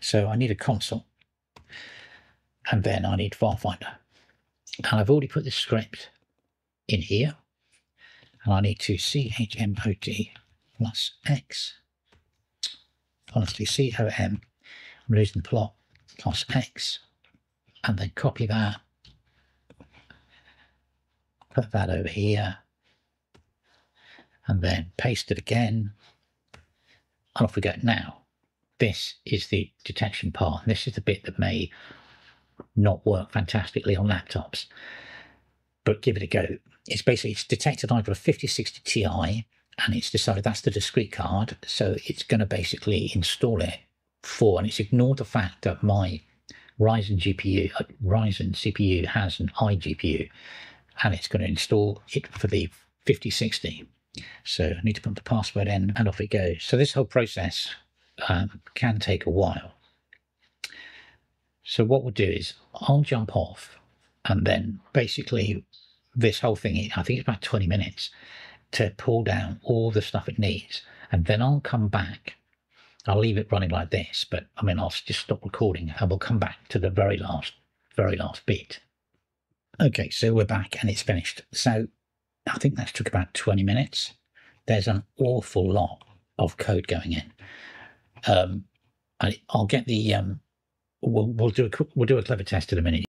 So I need a console, and then I need FileFinder. And I've already put this script in here, and I need to CHMOD plus X. Honestly, COM, I'm losing the plot, plus X, and then copy that, put that over here, and then paste it again, and off we go. Now, this is the detection part. This is the bit that may not work fantastically on laptops, but give it a go. It's basically, it's detected either a 5060 Ti, and it's decided that's the discrete card, so it's going to basically install it for, and it's ignored the fact that my Ryzen CPU has an iGPU, and it's going to install it for the 5060. So I need to put the password in, and off it goes. So this whole process can take a while. So what we'll do is I'll jump off, and then basically this whole thing, I think it's about 20 minutes, to pull down all the stuff it needs, and then I'll come back. I'll leave it running like this, but I mean, I'll just stop recording, and we'll come back to the very last bit. Okay, so we're back, and it's finished. So I think that took about 20 minutes. There's an awful lot of code going in. I'll get the we'll do a clever test in a minute.